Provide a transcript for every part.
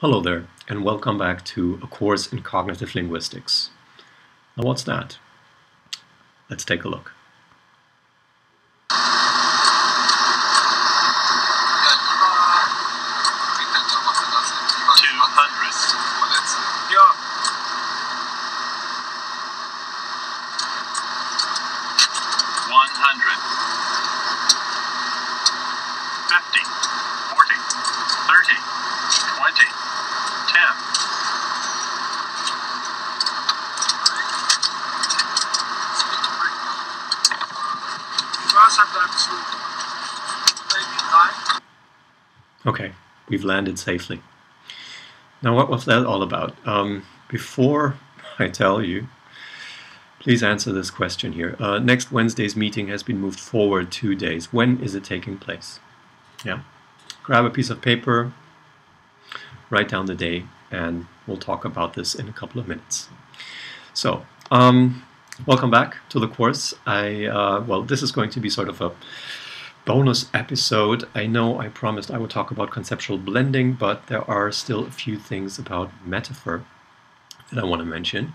Hello there, and welcome back to a course in Cognitive Linguistics. Now what's that? Let's take a look. Okay, we've landed safely. Now what was that all about? Before I tell you, please answer this question here. Next Wednesday's meeting has been moved forward 2 days. When is it taking place? Yeah, grab a piece of paper, write down the day, and we'll talk about this in a couple of minutes. So, welcome back to the course. Well, this is going to be sort of a bonus episode. I know I promised I would talk about conceptual blending, but there are still a few things about metaphor that I want to mention.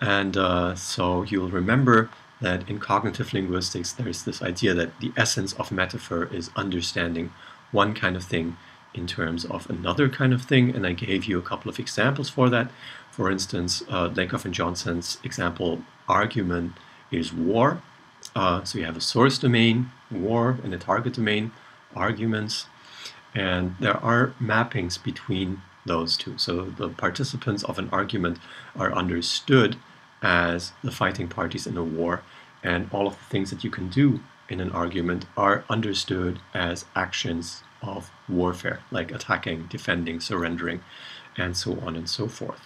And so you'll remember that in cognitive linguistics, there's this idea that the essence of metaphor is understanding one kind of thing in terms of another kind of thing. And I gave you a couple of examples for that. For instance, Lakoff and Johnson's example argument is war. So you have a source domain, war, and a target domain, arguments, and there are mappings between those two. So the participants of an argument are understood as the fighting parties in a war, and all of the things that you can do in an argument are understood as actions of warfare, like attacking, defending, surrendering, and so on and so forth.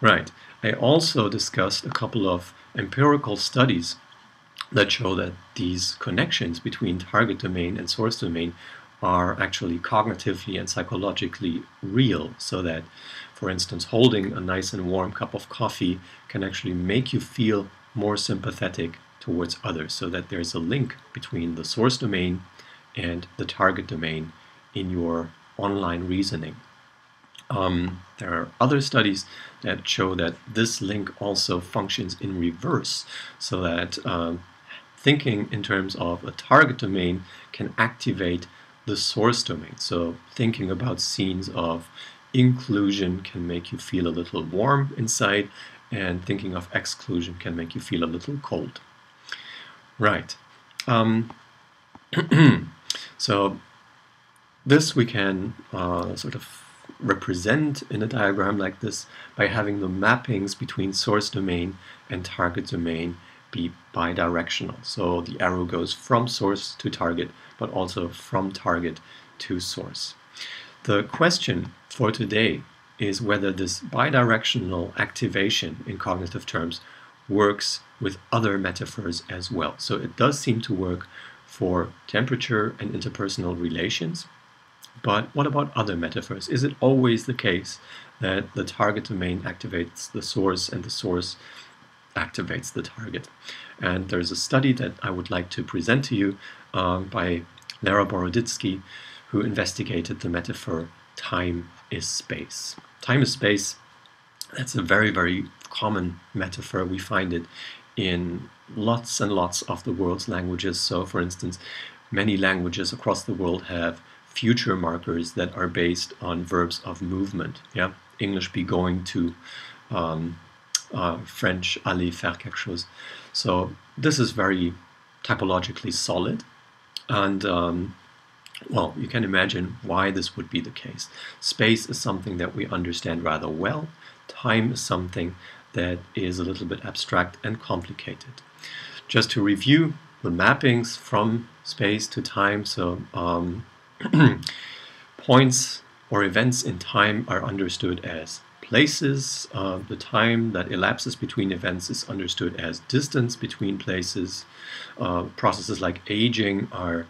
Right. I also discussed a couple of empirical studies that show that these connections between target domain and source domain are actually cognitively and psychologically real, so that, for instance, holding a nice and warm cup of coffee can actually make you feel more sympathetic towards others, so that there's a link between the source domain and the target domain in your online reasoning. There are other studies that show that this link also functions in reverse, so that thinking in terms of a target domain can activate the source domain. So thinking about scenes of inclusion can make you feel a little warm inside, and thinking of exclusion can make you feel a little cold. Right. So this we can sort of represent in a diagram like this by having the mappings between source domain and target domain be bidirectional. So the arrow goes from source to target, but also from target to source. The question for today is whether this bidirectional activation in cognitive terms works with other metaphors as well. So it does seem to work for temperature and interpersonal relations, but what about other metaphors? Is it always the case that the target domain activates the source and the source activates the target? And there's a study that I would like to present to you by Lera Boroditsky, who investigated the metaphor time is space. Time is space, that's a very, very common metaphor. We find it in lots and lots of the world's languages. So, for instance, many languages across the world have future markers that are based on verbs of movement. Yeah, English be going to, French aller faire quelque chose. So this is very typologically solid, and well, you can imagine why this would be the case. Space is something that we understand rather well. Time is something that is a little bit abstract and complicated. Just to review the mappings from space to time, so points or events in time are understood as places. The time that elapses between events is understood as distance between places. Processes like aging are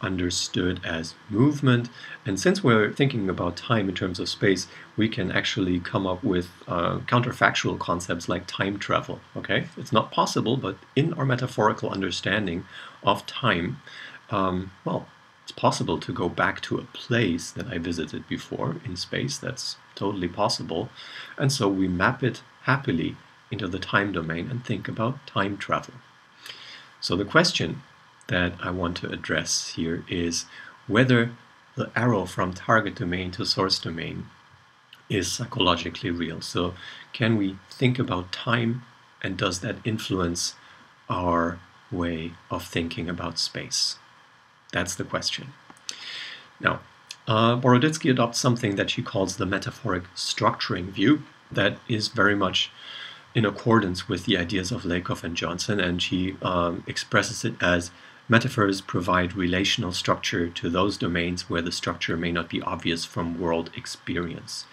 understood as movement. And since we're thinking about time in terms of space, we can actually come up with counterfactual concepts like time travel. Okay, it's not possible, but in our metaphorical understanding of time, well, It's possible to go back to a place that I visited before in space. That's totally possible. And so we map it happily into the time domain and think about time travel. So the question that I want to address here is whether the arrow from target domain to source domain is psychologically real. So can we think about time, and does that influence our way of thinking about space? That's the question. Now, Boroditsky adopts something that she calls the metaphoric structuring view that is very much in accordance with the ideas of Lakoff and Johnson, and she expresses it as metaphors provide relational structure to those domains where the structure may not be obvious from world experience.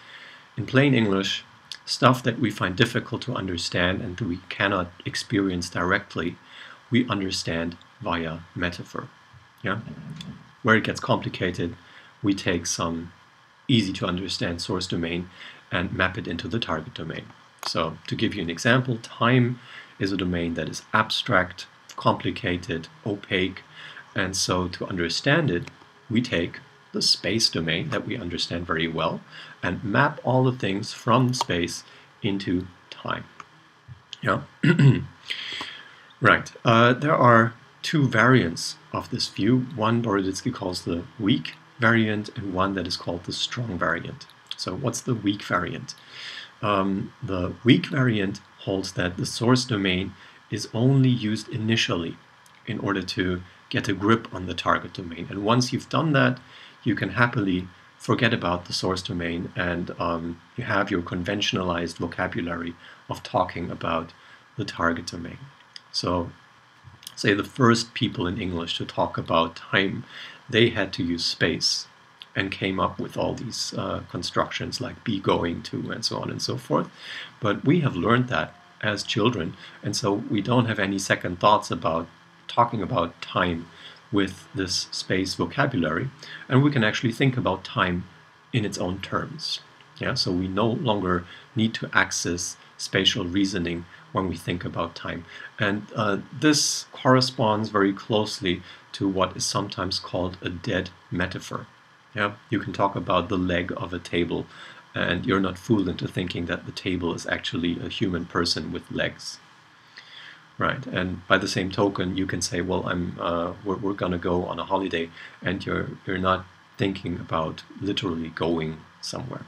In plain English, stuff that we find difficult to understand and that we cannot experience directly, we understand via metaphor. Yeah? Where it gets complicated, we take some easy to understand source domain and map it into the target domain. So to give you an example, time is a domain that is abstract, complicated, opaque, and so to understand it, we take the space domain that we understand very well and map all the things from space into time. Yeah. Right. There are two variants of this view. One Boroditsky calls the weak variant and one that is called the strong variant. So what's the weak variant? The weak variant holds that the source domain is only used initially in order to get a grip on the target domain. And once you've done that, you can happily forget about the source domain and you have your conventionalized vocabulary of talking about the target domain. So, say the first people in English to talk about time, they had to use space and came up with all these constructions like be going to and so on and so forth. But we have learned that as children, and so we don't have any second thoughts about talking about time with this space vocabulary, and we can actually think about time in its own terms. Yeah, so we no longer need to access spatial reasoning when we think about time. And this corresponds very closely to what is sometimes called a dead metaphor. Yeah, you can talk about the leg of a table, and you're not fooled into thinking that the table is actually a human person with legs. Right, and by the same token, you can say, well, we're gonna go on a holiday, and you're not thinking about literally going somewhere.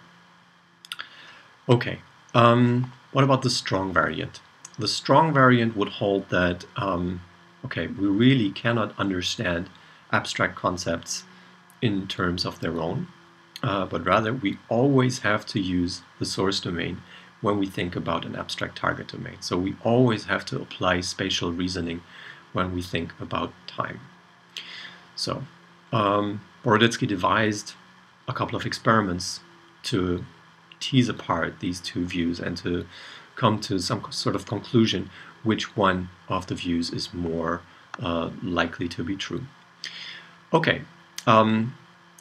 Okay, what about the strong variant? The strong variant would hold that, okay, we really cannot understand abstract concepts in terms of their own, but rather we always have to use the source domain when we think about an abstract target domain. So we always have to apply spatial reasoning when we think about time. So Boroditsky devised a couple of experiments to tease apart these two views and to come to some sort of conclusion which one of the views is more likely to be true. Okay.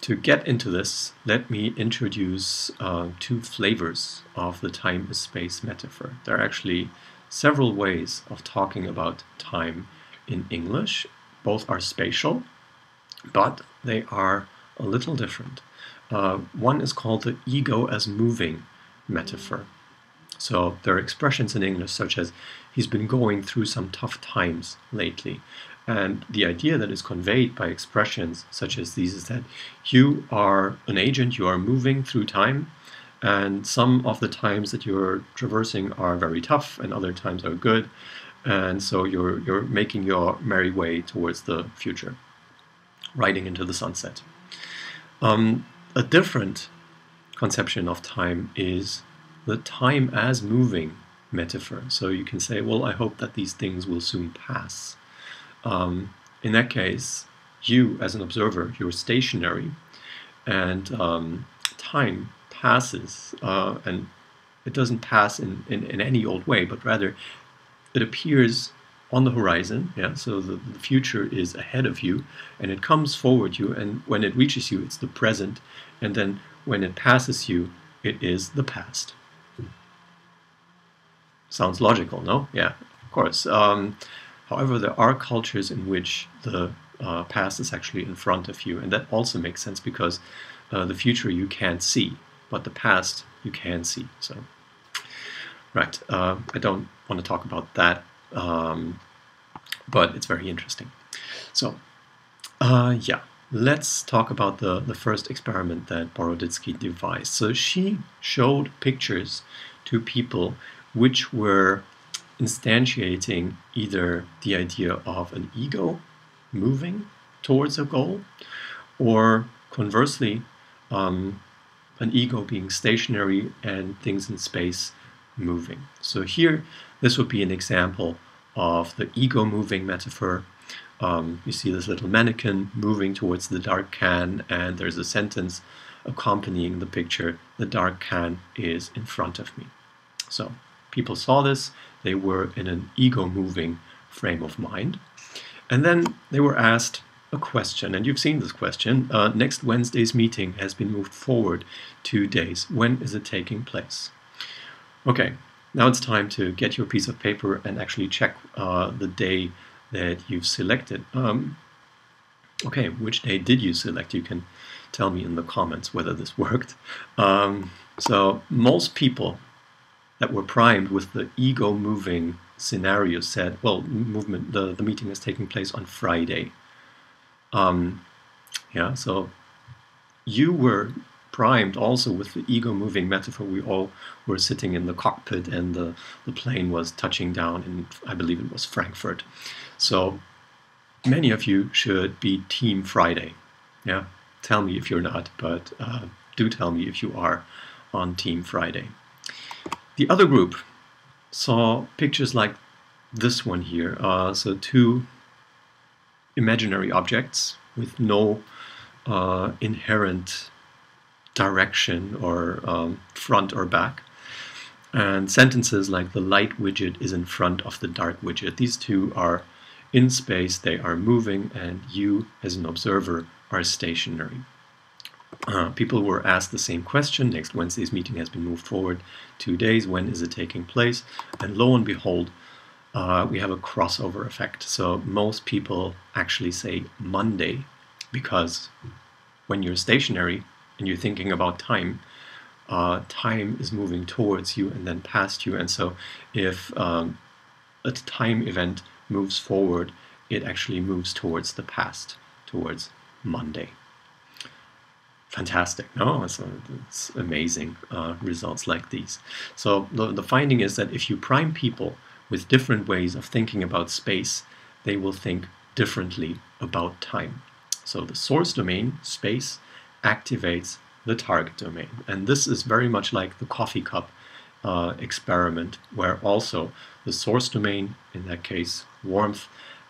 To get into this, let me introduce two flavors of the time is space metaphor. There are actually several ways of talking about time in English. Both are spatial, but they are a little different. One is called the ego as moving metaphor. So there are expressions in English such as, he's been going through some tough times lately. And the idea that is conveyed by expressions such as these is that you are an agent, you are moving through time, and some of the times that you're traversing are very tough and other times are good, and so you're making your merry way towards the future, riding into the sunset. A different conception of time is the time as moving metaphor. So you can say, well, I hope that these things will soon pass. In that case, you as an observer, you're stationary, and time passes, and it doesn't pass in any old way, but rather it appears on the horizon. Yeah, so the future is ahead of you, and it comes forward you, and when it reaches you, it's the present, and then when it passes you, it is the past. Sounds logical, no? Yeah, of course. However, there are cultures in which the past is actually in front of you. And that also makes sense because the future you can't see, but the past you can see. So, right, I don't want to talk about that, but it's very interesting. So, yeah, let's talk about the first experiment that Boroditsky devised. So she showed pictures to people which were instantiating either the idea of an ego moving towards a goal, or conversely, an ego being stationary and things in space moving. So here, this would be an example of the ego moving metaphor. You see this little mannequin moving towards the dark can, and there's a sentence accompanying the picture, "The dark can is in front of me." So people saw this, they were in an ego moving frame of mind. And then they were asked a question, and you've seen this question. Next Wednesday's meeting has been moved forward 2 days. When is it taking place? Okay, now it's time to get your piece of paper and actually check the day that you've selected. Okay, which day did you select? You can tell me in the comments whether this worked. So most people that were primed with the ego moving scenario said, well, the meeting is taking place on Friday. Yeah, so you were primed also with the ego moving metaphor. We all were sitting in the cockpit and the plane was touching down in, I believe it was Frankfurt. So many of you should be Team Friday. Yeah, tell me if you're not, but do tell me if you are on Team Friday. The other group saw pictures like this one here. So two imaginary objects with no inherent direction or front or back. And sentences like "the light widget is in front of the dark widget." These two are in space, they are moving, and you as an observer are stationary. People were asked the same question. Next Wednesday's meeting has been moved forward 2 days. When is it taking place? And lo and behold, we have a crossover effect. So most people actually say Monday, because when you're stationary and you're thinking about time, time is moving towards you and then past you. And so if a time event moves forward, it actually moves towards the past, towards Monday. Fantastic, no? It's amazing results like these. So the finding is that if you prime people with different ways of thinking about space, they will think differently about time. So the source domain, space, activates the target domain. And this is very much like the coffee cup experiment, where also the source domain, in that case warmth,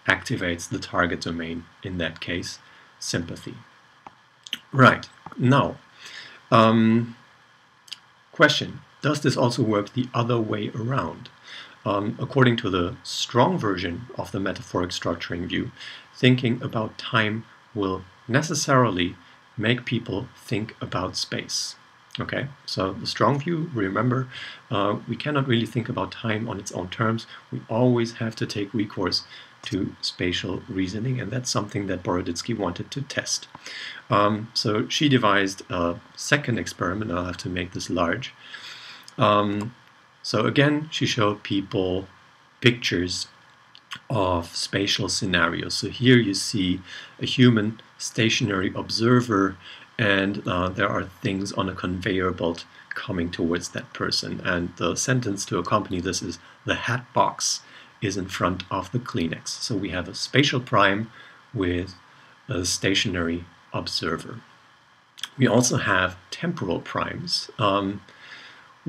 activates the target domain, in that case sympathy. Right, now, question, does this also work the other way around? According to the strong version of the metaphoric structuring view, thinking about time will necessarily make people think about space. Okay, so the strong view, remember, we cannot really think about time on its own terms. We always have to take recourse to spatial reasoning, and that's something that Boroditsky wanted to test. So she devised a second experiment. I'll have to make this large. So again, she showed people pictures of spatial scenarios. So here you see a human stationary observer, and there are things on a conveyor belt coming towards that person. And the sentence to accompany this is, "The hat box is in front of the Kleenex." So we have a spatial prime with a stationary observer. We also have temporal primes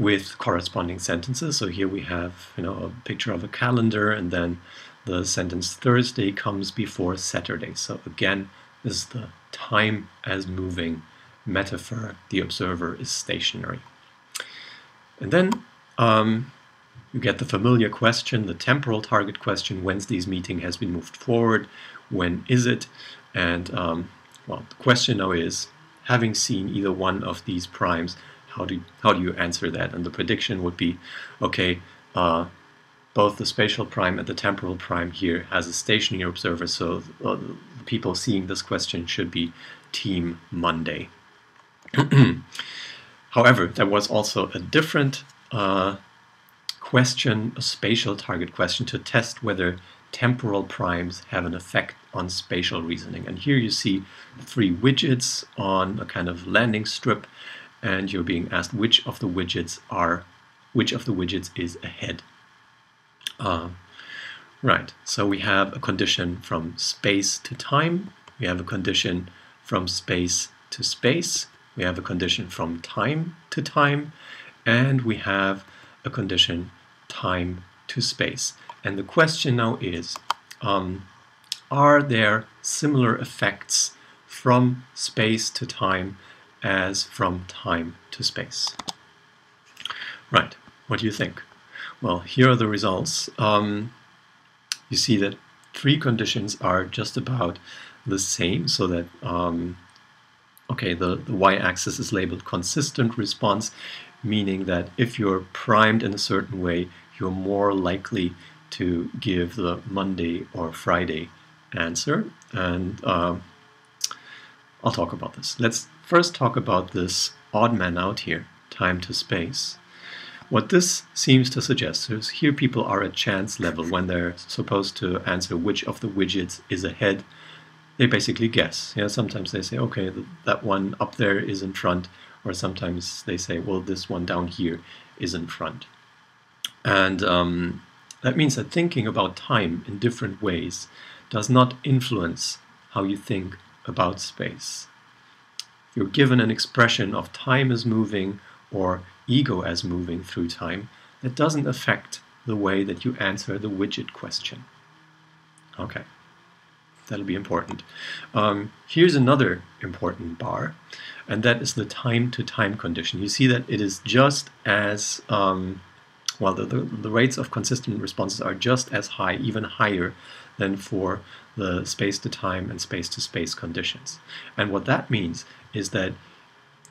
with corresponding sentences. So here we have, you know, a picture of a calendar, and then the sentence "Thursday comes before Saturday." So again, this is the time as moving metaphor. The observer is stationary. And then you get the familiar question, the temporal target question, Wednesday's meeting has been moved forward, when is it? And well, the question now is, having seen either one of these primes, how do you answer that? And the prediction would be, okay, both the spatial prime and the temporal prime here has a stationary observer, so people seeing this question should be Team Monday. However, there was also a different question, a spatial target question, to test whether temporal primes have an effect on spatial reasoning. And here you see three widgets on a kind of landing strip, and you're being asked which of the widgets are, which of the widgets is ahead. Right, so we have a condition from space to time, we have a condition from space to space, we have a condition from time to time, and we have a condition time to space. And the question now is, are there similar effects from space to time as from time to space? Right, what do you think? Well, here are the results. You see that three conditions are just about the same, so that okay, the y-axis is labeled consistent response, meaning that if you're primed in a certain way, you're more likely to give the Monday or Friday answer. And I'll talk about this. Let's first talk about this odd man out here, time to space. What this seems to suggest is here people are at chance level. When they're supposed to answer which of the widgets is ahead, they basically guess. Yeah, sometimes they say, okay, that one up there is in front, or sometimes they say, well, this one down here is in front. And that means that thinking about time in different ways does not influence how you think about space. If you're given an expression of time as moving or ego as moving through time, that doesn't affect the way that you answer the widget question. Okay, that'll be important. Here's another important bar, and that is the time-to-time condition. You see that it is just as, well, the rates of consistent responses are just as high, even higher, than for the space-to-time and space-to-space conditions. And what that means is that,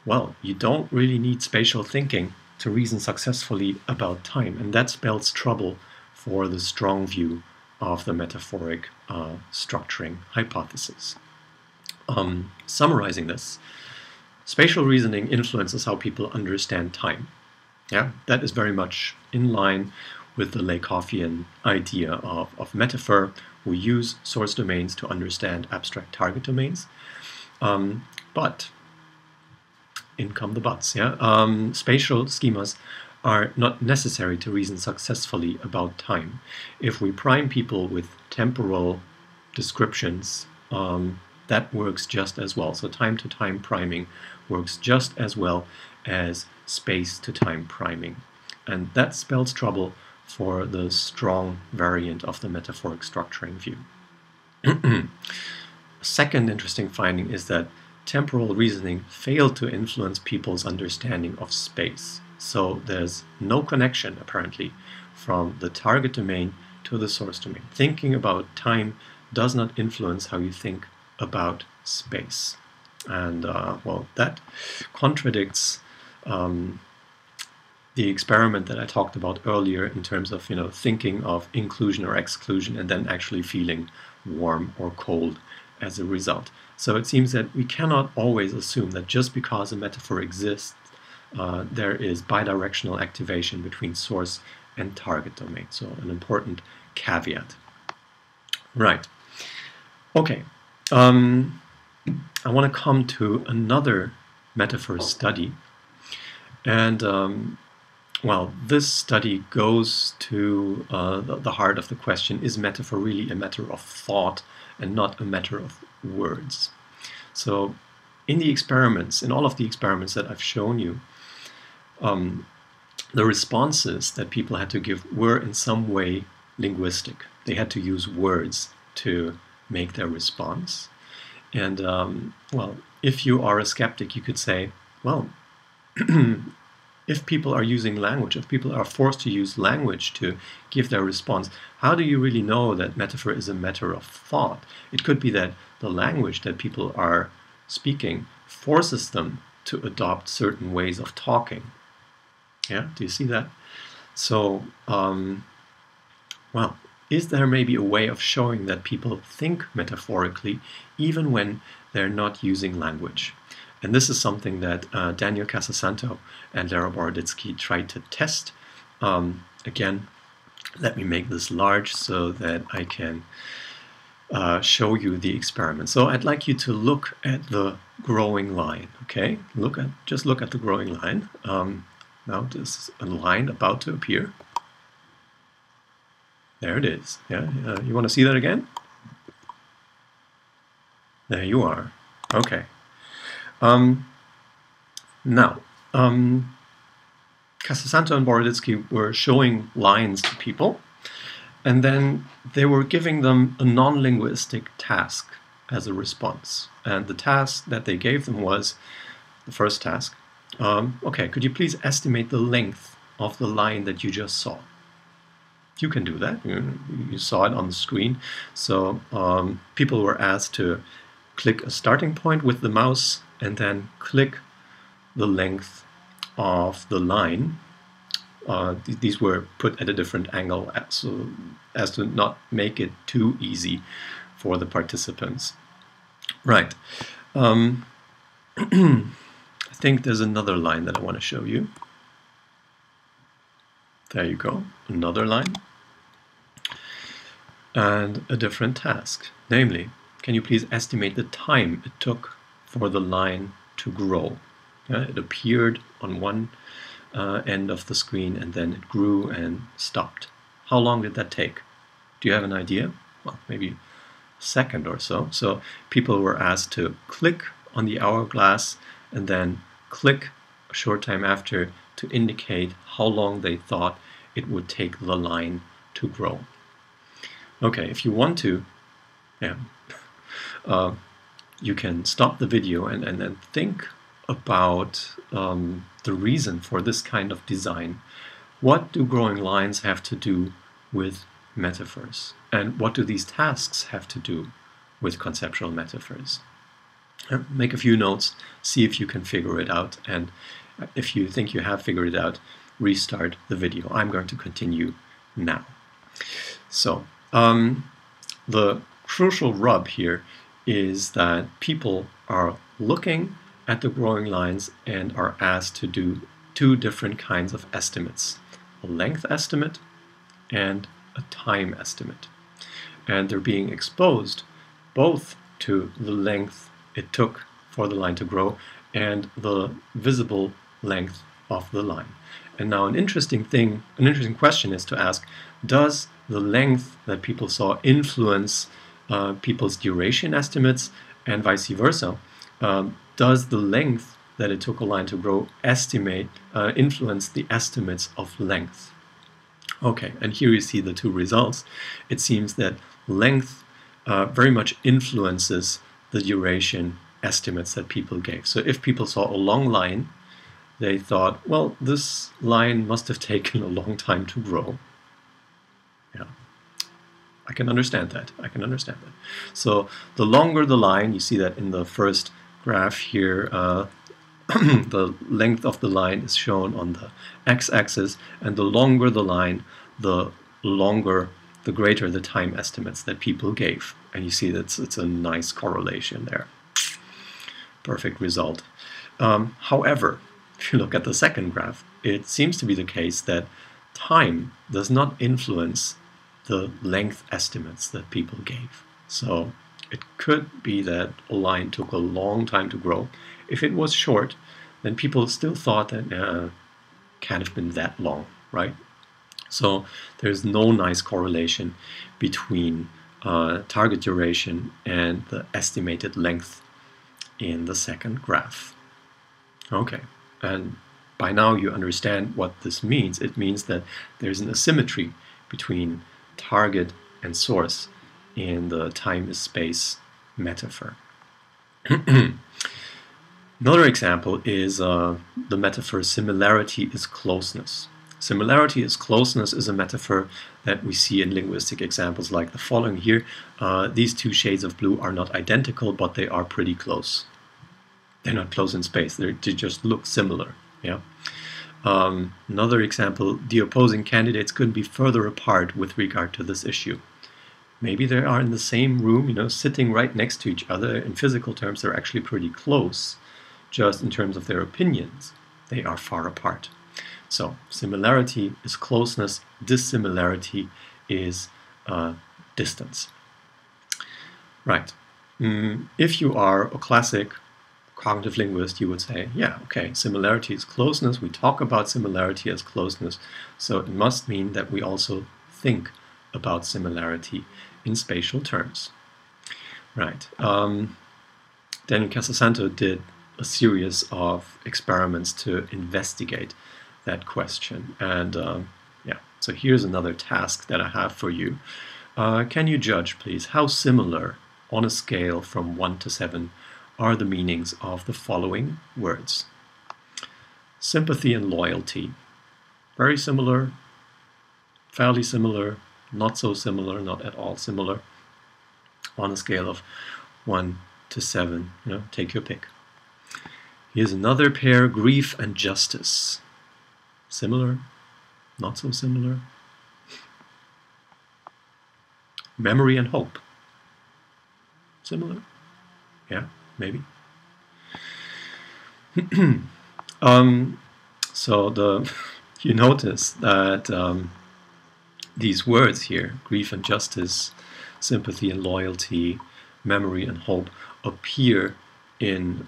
well, you don't really need spatial thinking to reason successfully about time, and that spells trouble for the strong view of the metaphoric structuring hypothesis. Summarizing this, spatial reasoning influences how people understand time. Yeah, that is very much in line with the Lakoffian idea of metaphor. We use source domains to understand abstract target domains, but in come the buts, yeah? Spatial schemas are not necessary to reason successfully about time. If we prime people with temporal descriptions, that works just as well. So time-to-time priming works just as well as space-to-time priming. And that spells trouble for the strong variant of the metaphoric structuring view. Second interesting finding is that temporal reasoning failed to influence people's understanding of space. So there's no connection, apparently, from the target domain to the source domain. Thinking about time does not influence how you think about space. And, well, that contradicts the experiment that I talked about earlier in terms of, you know, thinking of inclusion or exclusion and then actually feeling warm or cold as a result. So it seems that we cannot always assume that just because a metaphor exists, there is bidirectional activation between source and target domain. So an important caveat. Right. Okay. I want to come to another metaphor study. And, well, this study goes to the heart of the question, is metaphor really a matter of thought and not a matter of words? So in the experiments, in all of the experiments that I've shown you, the responses that people had to give were in some way linguistic. They had to use words to make their response. And, well, if you are a skeptic, you could say, well, if people are using language, if people are forced to use language to give their response, how do you really know that metaphor is a matter of thought? It could be that the language that people are speaking forces them to adopt certain ways of talking. Yeah, do you see that? So Well, is there maybe a way of showing that people think metaphorically even when they're not using language? And this is something that Daniel Casasanto and Lera Boroditsky tried to test. Again, let me make this large so that I can show you the experiment. So I'd like you to look at the growing line, okay? Just look at the growing line. Now there's a line about to appear. There it is. Yeah, you want to see that again? There you are. Okay. Now, Casasanto and Boroditsky were showing lines to people, and then they were giving them a non-linguistic task as a response. And the task that they gave them was, the first task, okay, could you please estimate the length of the line that you just saw? You can do that. You saw it on the screen. So people were asked to click a starting point with the mouse and then click the length of the line. These were put at a different angle so as to not make it too easy for the participants. Right. I think there's another line that I want to show you. There you go, another line. And a different task, namely, can you please estimate the time it took for the line to grow? It appeared on one end of the screen and then it grew and stopped. How long did that take? Do you have an idea? Well, maybe a second or so. So people were asked to click on the hourglass and then click a short time after to indicate how long they thought it would take the line to grow. Okay, if you want to, you can stop the video and then think about the reason for this kind of design. What do growing lines have to do with metaphors? And what do these tasks have to do with conceptual metaphors? Make a few notes, see if you can figure it out, and if you think you have figured it out, restart the video. I'm going to continue now. So, the crucial rub here is that people are looking at the growing lines and are asked to do two different kinds of estimates, a length estimate and a time estimate. And they're being exposed both to the length it took for the line to grow and the visible length of the line. And now an interesting question is to ask, does the length that people saw influence people's duration estimates and vice versa? Does the length that it took a line to grow influence the estimates of length? Okay, and here you see the two results. It seems that length very much influences the duration estimates that people gave. So if people saw a long line, they thought, well, this line must have taken a long time to grow. Yeah, I can understand that. So the longer the line, you see that in the first graph here, the length of the line is shown on the x-axis, and the longer the line, the greater the time estimates that people gave. And you see that it's a nice correlation there. Perfect result. However, if you look at the second graph, it seems to be the case that time does not influence the length estimates that people gave. So it could be that a line took a long time to grow. If it was short, then people still thought that can't have been that long, right? So there's no nice correlation between target duration and the estimated length in the second graph. Okay, and by now you understand what this means. It means that there's an asymmetry between target and source in the time is space metaphor. Another example is the metaphor similarity is closeness. Similarity is closeness is a metaphor that we see in linguistic examples like the following here. These two shades of blue are not identical, but they are pretty close. They're not close in space. They just look similar. Yeah. Another example, the opposing candidates couldn't be further apart with regard to this issue. Maybe they are in the same room, you know, sitting right next to each other. In physical terms, they're actually pretty close. Just in terms of their opinions, they are far apart. So similarity is closeness, dissimilarity is distance. Right. If you are a classic cognitive linguist, you would say, yeah, okay, similarity is closeness. We talk about similarity as closeness. So it must mean that we also think about similarity in spatial terms. Right. Daniel Casasanto did a series of experiments to investigate that question. And yeah, so here's another task that I have for you. Can you judge, please, how similar on a scale from 1 to 7 are the meanings of the following words? Sympathy and loyalty. Very similar, fairly similar, not so similar, not at all similar. On a scale of 1 to 7, you know, take your pick. Here's another pair, grief and justice. Similar, not so similar. Memory and hope. Similar? Yeah, maybe. So you notice that these words here, grief and justice, sympathy and loyalty, memory and hope, appear in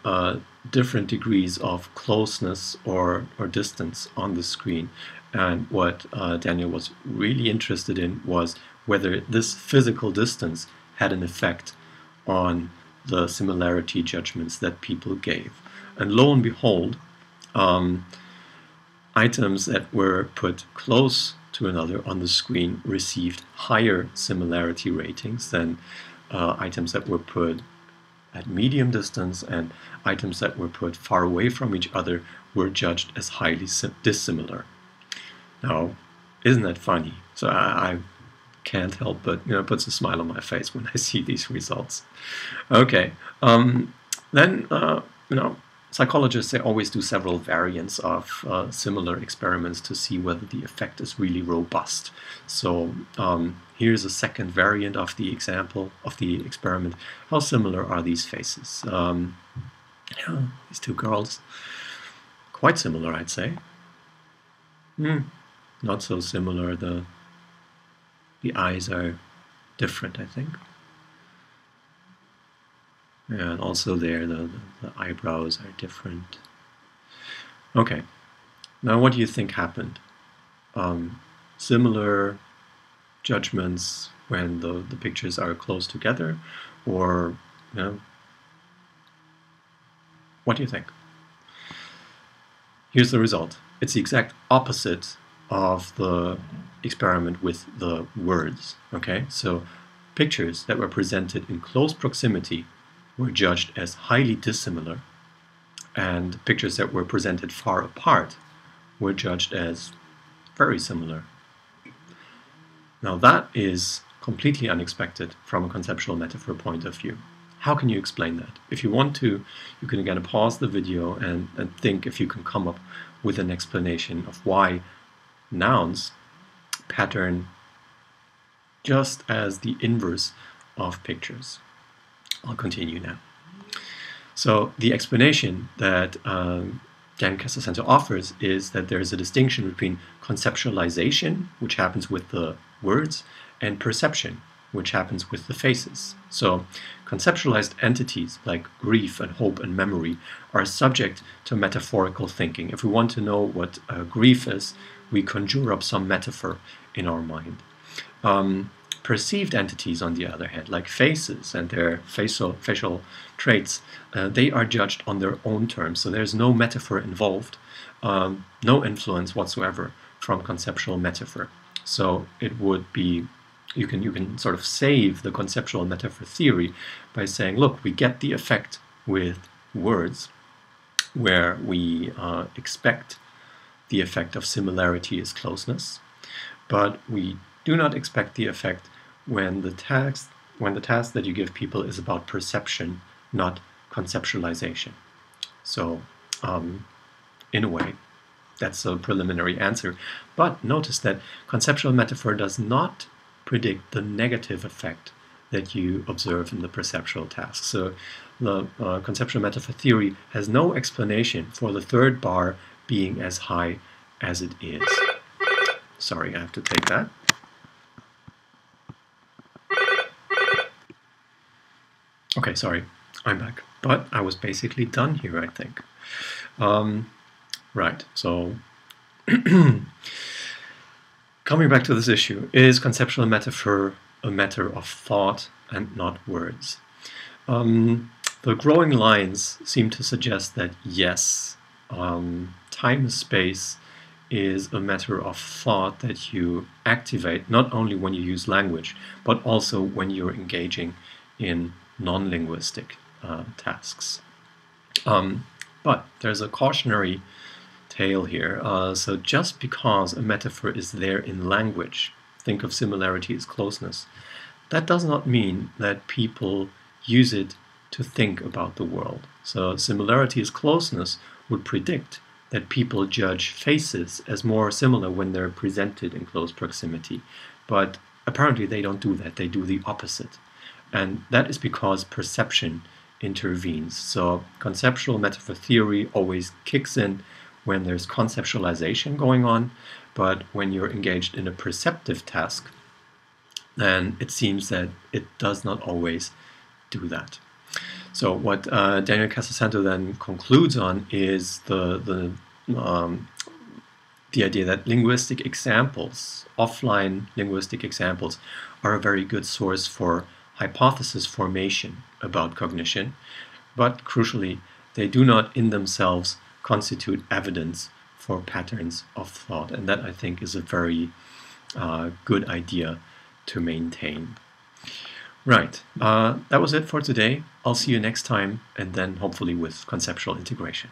different degrees of closeness or distance on the screen. And what Daniel was really interested in was whether this physical distance had an effect on the similarity judgments that people gave. And lo and behold, items that were put close to another on the screen received higher similarity ratings than items that were put at medium distance, and items that were put far away from each other were judged as highly dissimilar. Now, isn't that funny? So I can't help but, you know, puts a smile on my face when I see these results. Okay, then you know, psychologists, they always do several variants of similar experiments to see whether the effect is really robust. So here's a second variant of the example of the experiment. How similar are these faces? Yeah, these two girls, quite similar, I'd say. Not so similar. The eyes are different, I think. Yeah, and also there, the eyebrows are different. Okay, now what do you think happened? Similar judgments when the pictures are close together, or, you know, what do you think? Here's the result. It's the exact opposite of the experiment with the words. Okay, so pictures that were presented in close proximity were judged as highly dissimilar, and pictures that were presented far apart were judged as very similar. Now that is completely unexpected from a conceptual metaphor point of view. How can you explain that? If you want to, you can again pause the video and think if you can come up with an explanation of why nouns pattern just as the inverse of pictures. I'll continue now. So the explanation that Dan Casasanto offers is that there is a distinction between conceptualization, which happens with the words, and perception, which happens with the faces. So conceptualized entities like grief and hope and memory are subject to metaphorical thinking. If we want to know what grief is, we conjure up some metaphor in our mind. Perceived entities, on the other hand, like faces and their facial traits, they are judged on their own terms. So there's no metaphor involved, no influence whatsoever from conceptual metaphor. So it would be, you can sort of save the conceptual metaphor theory by saying, look, we get the effect with words, where we expect the effect of similarity is closeness, but we do not expect the effect when the task that you give people is about perception, not conceptualization. So in a way, That's a preliminary answer. But notice that conceptual metaphor does not predict the negative effect that you observe in the perceptual task. So the conceptual metaphor theory has no explanation for the third bar being as high as it is. Sorry, I have to take that. Okay, sorry, I'm back. But I was basically done here, I think. Right, so coming back to this issue, is conceptual metaphor a matter of thought and not words? The growing lines seem to suggest that yes, time and space is a matter of thought that you activate not only when you use language, but also when you're engaging in non-linguistic tasks. But there's a cautionary tale here. So just because a metaphor is there in language, think of similarity as closeness, that does not mean that people use it to think about the world. So similarity as closeness would predict that people judge faces as more similar when they're presented in close proximity. But apparently they don't do that, they do the opposite. And that is because perception intervenes. So conceptual metaphor theory always kicks in when there's conceptualization going on, but when you're engaged in a perceptive task, then it seems that it does not always do that. So what Daniel Casasanto then concludes on is the idea that linguistic examples, offline linguistic examples, are a very good source for hypothesis formation about cognition, but crucially, they do not in themselves constitute evidence for patterns of thought. And that, I think, is a very good idea to maintain. Right, that was it for today. I'll see you next time, and then hopefully with conceptual integration.